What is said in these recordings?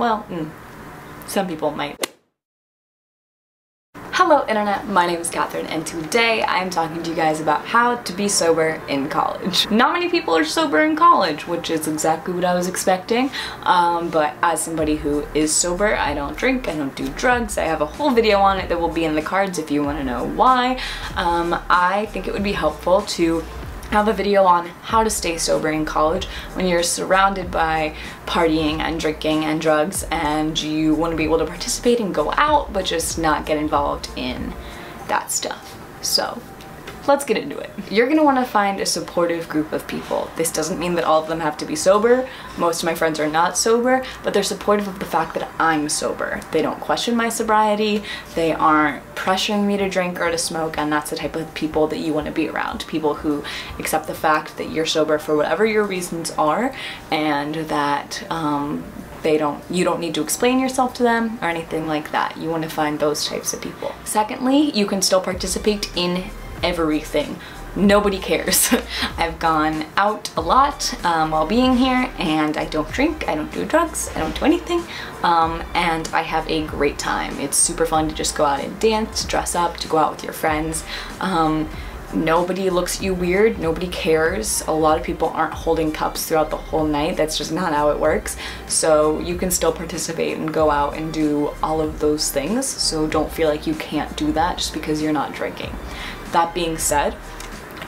Well, some people might. Hello internet, my name is Catherine and today I am talking to you guys about how to be sober in college. Not many people are sober in college, which is exactly what I was expecting, but as somebody who is sober, I don't drink, I don't do drugs, I have a whole video on it that will be in the cards if you want to know why. I think it would be helpful to have a video on how to stay sober in college when you're surrounded by partying and drinking and drugs and you want to be able to participate and go out but just not get involved in that stuff. So let's get into it. You're gonna want to find a supportive group of people. This doesn't mean that all of them have to be sober. Most of my friends are not sober, but they're supportive of the fact that I'm sober. They don't question my sobriety. They aren't pressuring me to drink or to smoke, and that's the type of people that you want to be around. People who accept the fact that you're sober for whatever your reasons are, and that you don't need to explain yourself to them or anything like that. You want to find those types of people. Secondly, you can still participate in everything. Nobody cares. I've gone out a lot while being here, and I don't drink, I don't do drugs, I don't do anything, and I have a great time. It's super fun to just go out and dance, to dress up, to go out with your friends. Nobody looks at you weird, nobody cares. A lot of people aren't holding cups throughout the whole night. That's just not how it works. So you can still participate and go out and do all of those things. So don't feel like you can't do that just because you're not drinking. That being said,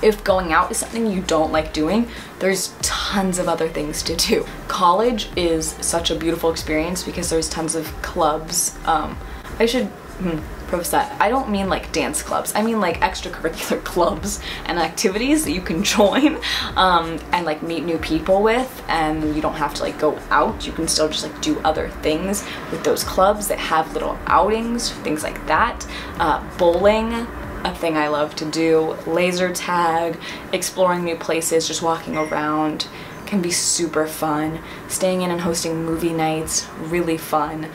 if going out is something you don't like doing, there's tons of other things to do. College is such a beautiful experience because there's tons of clubs. I should preface that. I don't mean like dance clubs. I mean like extracurricular clubs and activities that you can join and like meet new people with, and you don't have to like go out. You can still just like do other things with those clubs that have little outings, things like that. Bowling, a thing I love to do, laser tag, exploring new places, just walking around can be super fun. Staying in and hosting movie nights, really fun.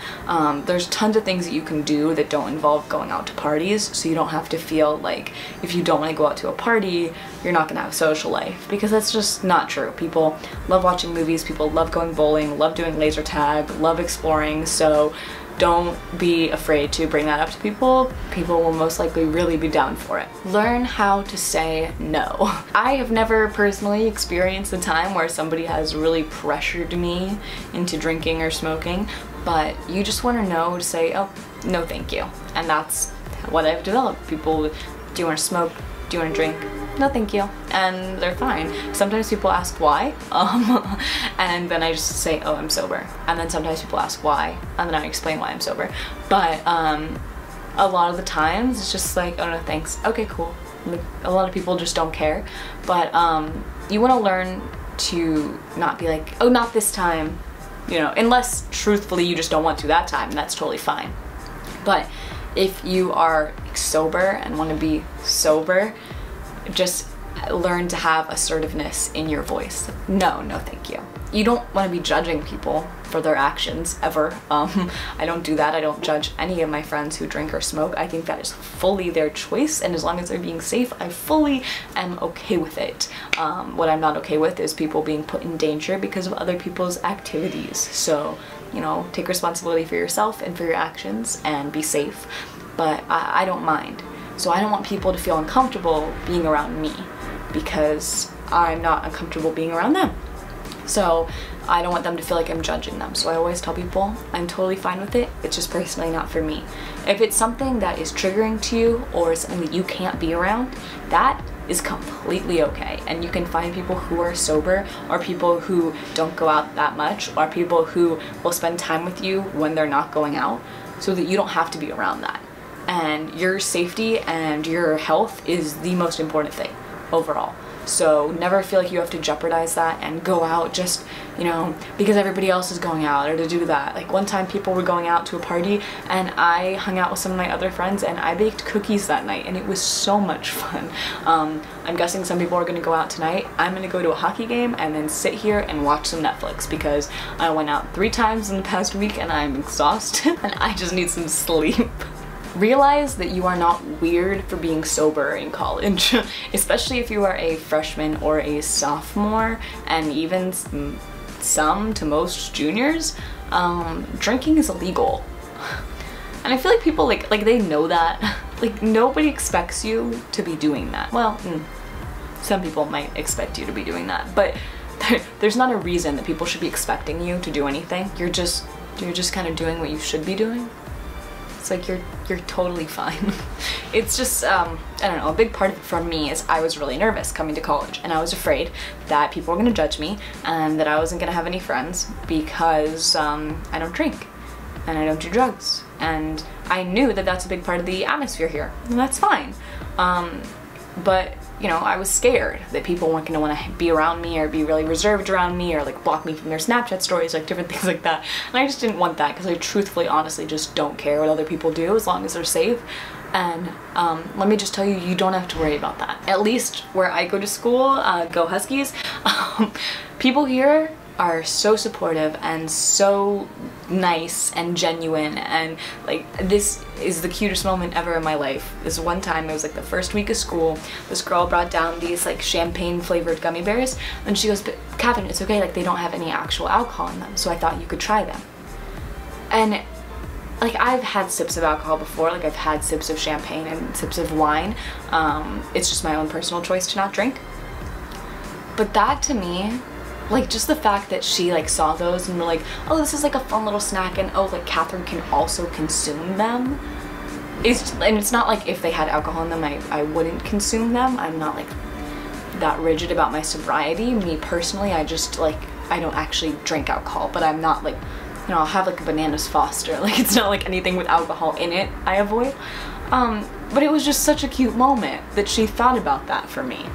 There's tons of things that you can do that don't involve going out to parties, so you don't have to feel like if you don't want to go out to a party, you're not gonna have a social life, because that's just not true. People love watching movies, people love going bowling, love doing laser tag, love exploring, so don't be afraid to bring that up to people. People will most likely really be down for it. Learn how to say no. I have never personally experienced a time where somebody has really pressured me into drinking or smoking, but you just want to know to say, oh, no thank you. And that's what I've developed. People, do you want to smoke? Do you want to drink? No thank you. And they're fine. Sometimes people ask why, and then I just say, oh, I'm sober. And then sometimes people ask why, and then I explain why I'm sober. But a lot of the times it's just like, oh no thanks, okay cool. A lot of people just don't care. But you want to learn to not be like, oh not this time, you know, unless truthfully you just don't want to that time, that's totally fine. But if you are sober and want to be sober, just learn to have assertiveness in your voice. No, no thank you. You don't want to be judging people for their actions ever. I don't do that. I don't judge any of my friends who drink or smoke. I think that is fully their choice, and as long as they're being safe, I fully am okay with it. What I'm not okay with is people being put in danger because of other people's activities. So, you know, take responsibility for yourself and for your actions and be safe. But I don't mind. So I don't want people to feel uncomfortable being around me, because I'm not uncomfortable being around them. So I don't want them to feel like I'm judging them. So I always tell people I'm totally fine with it. It's just personally not for me. If it's something that is triggering to you or something that you can't be around, that is completely okay. And you can find people who are sober, or people who don't go out that much, or people who will spend time with you when they're not going out, so that you don't have to be around that. And your safety and your health is the most important thing overall. So never feel like you have to jeopardize that and go out just, you know, because everybody else is going out or to do that. Like one time people were going out to a party and I hung out with some of my other friends and I baked cookies that night and it was so much fun. I'm guessing some people are gonna go out tonight. I'm gonna go to a hockey game and then sit here and watch some Netflix, because I went out 3 times in the past week and I'm exhausted and I just need some sleep. Realize that you are not weird for being sober in college, especially if you are a freshman or a sophomore, and even some to most juniors, drinking is illegal. And I feel like people like they know that. Like, nobody expects you to be doing that. Well, some people might expect you to be doing that, but there's not a reason that people should be expecting you to do anything. You're just kind of doing what you should be doing. It's like you're totally fine. It's just I don't know, a big part of it for me is I was really nervous coming to college, and I was afraid that people were gonna judge me and that I wasn't gonna have any friends because I don't drink and I don't do drugs, and I knew that that's a big part of the atmosphere here, and that's fine. But you know, I was scared that people weren't gonna want to be around me or be really reserved around me or like block me from their Snapchat stories, like different things like that. And I just didn't want that because I truthfully, honestly just don't care what other people do as long as they're safe. And let me just tell you, you don't have to worry about that. At least where I go to school, go Huskies, people here are so supportive and so nice and genuine, and like, this is the cutest moment ever in my life. This one time, it was like the first week of school, this girl brought down these like champagne flavored gummy bears, and she goes, "But Catherine, it's okay, like they don't have any actual alcohol in them, so I thought you could try them." And like, I've had sips of alcohol before, like I've had sips of champagne and sips of wine, it's just my own personal choice to not drink. But that to me, like, just the fact that she like saw those and were like, "Oh, this is like a fun little snack, and oh, like Catherine can also consume them." And it's not like if they had alcohol in them, I wouldn't consume them. I'm not like that rigid about my sobriety. Me personally, I just like, I don't actually drink alcohol, but I'm not like, you know, I'll have like a Bananas Foster. Like, it's not like anything with alcohol in it I avoid. But it was just such a cute moment that she thought about that for me.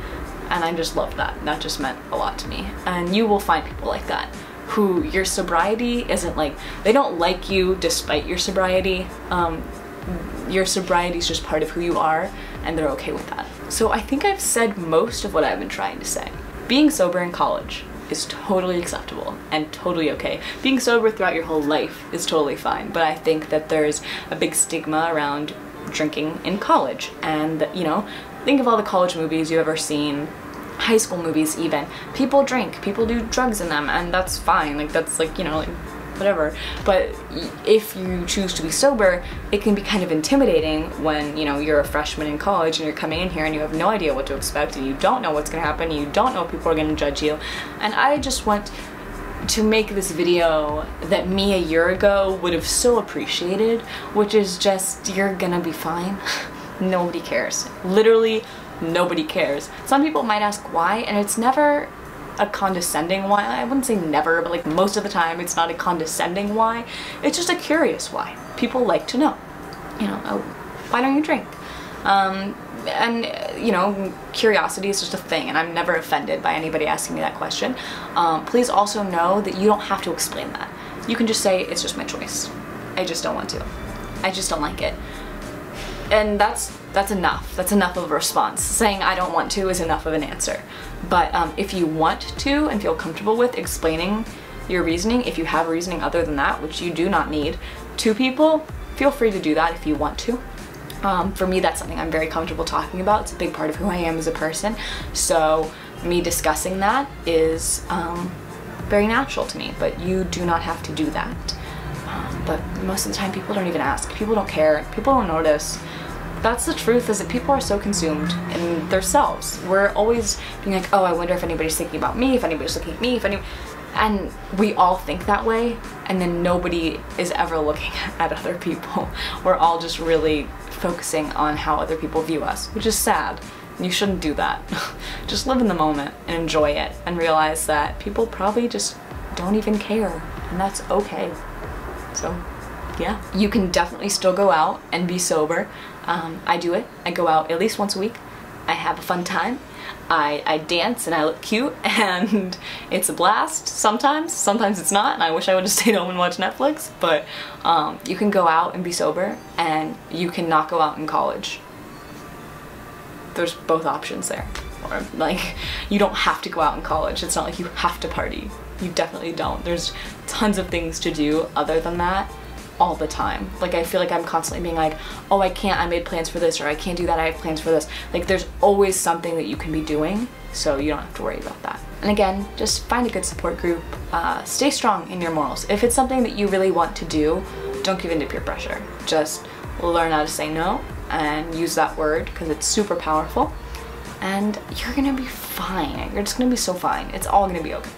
And I just love that. That just meant a lot to me. And you will find people like that, who your sobriety isn't like, they don't like you despite your sobriety. Your sobriety is just part of who you are, and they're okay with that. So I think I've said most of what I've been trying to say. Being sober in college is totally acceptable and totally okay. Being sober throughout your whole life is totally fine, but I think that there's a big stigma around drinking in college, and you know, think of all the college movies you've ever seen, high school movies even. People drink, people do drugs in them, and that's fine. Like, that's like, you know, like, whatever. But if you choose to be sober, it can be kind of intimidating when, you know, you're a freshman in college and you're coming in here and you have no idea what to expect, and you don't know what's gonna happen, you don't know if people are gonna judge you. And I just want to make this video that me a year ago would have so appreciated, which is just, you're gonna be fine. Nobody cares. Literally nobody cares. Some people might ask why, and it's never a condescending why. I wouldn't say never, but like most of the time it's not a condescending why. It's just a curious why. People like to know, you know, "Oh, why don't you drink?" And you know, curiosity is just a thing, and I'm never offended by anybody asking me that question. Please also know that you don't have to explain that. You can just say, "It's just my choice. I just don't want to. I just don't like it." And that's enough. That's enough of a response. Saying "I don't want to" is enough of an answer. But if you want to and feel comfortable with explaining your reasoning, if you have reasoning other than that, which you do not need, to people, feel free to do that if you want to. For me, that's something I'm very comfortable talking about. It's a big part of who I am as a person. So me discussing that is very natural to me, but you do not have to do that. But most of the time people don't even ask. People don't care. People don't notice. That's the truth, is that people are so consumed in themselves. We're always being like, "Oh, I wonder if anybody's thinking about me, if anybody's looking at me, if any." And we all think that way, and then nobody is ever looking at other people. We're all just really focusing on how other people view us, which is sad. You shouldn't do that. Just live in the moment and enjoy it, and realize that people probably just don't even care, and that's okay. So yeah, you can definitely still go out and be sober. I do it. I go out at least once a week. I have a fun time. I dance and I look cute, and it's a blast sometimes. Sometimes it's not, and I wish I would have stayed home and watched Netflix, but you can go out and be sober, and you cannot go out in college. There's both options there. Or like, you don't have to go out in college. It's not like you have to party. You definitely don't. There's tons of things to do other than that all the time. Like, I feel like I'm constantly being like, "Oh, I can't, I made plans for this," or "I can't do that, I have plans for this." Like, there's always something that you can be doing, so you don't have to worry about that. And again, just find a good support group. Stay strong in your morals. If it's something that you really want to do, don't give in to peer pressure. Just learn how to say no and use that word because it's super powerful. And you're gonna be fine. You're just gonna be so fine. It's all gonna be okay.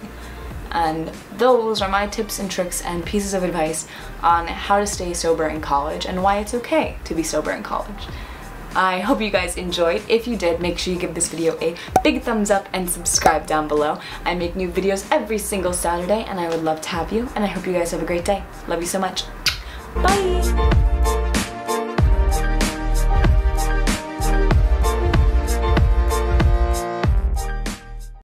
And those are my tips and tricks and pieces of advice on how to stay sober in college and why it's okay to be sober in college. I hope you guys enjoyed. If you did, make sure you give this video a big thumbs up and subscribe down below. I make new videos every single Saturday and I would love to have you, and I hope you guys have a great day. Love you so much. Bye!